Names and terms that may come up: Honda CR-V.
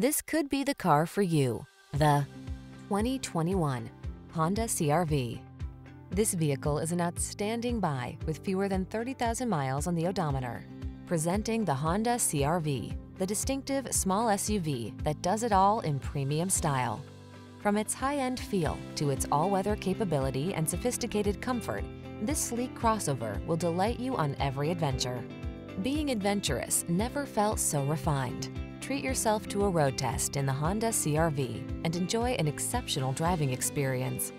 This could be the car for you. The 2021 Honda CR-V. This vehicle is an outstanding buy with fewer than 30,000 miles on the odometer. Presenting the Honda CR-V, the distinctive small SUV that does it all in premium style. From its high-end feel to its all-weather capability and sophisticated comfort, this sleek crossover will delight you on every adventure. Being adventurous never felt so refined. Treat yourself to a road test in the Honda CR-V and enjoy an exceptional driving experience.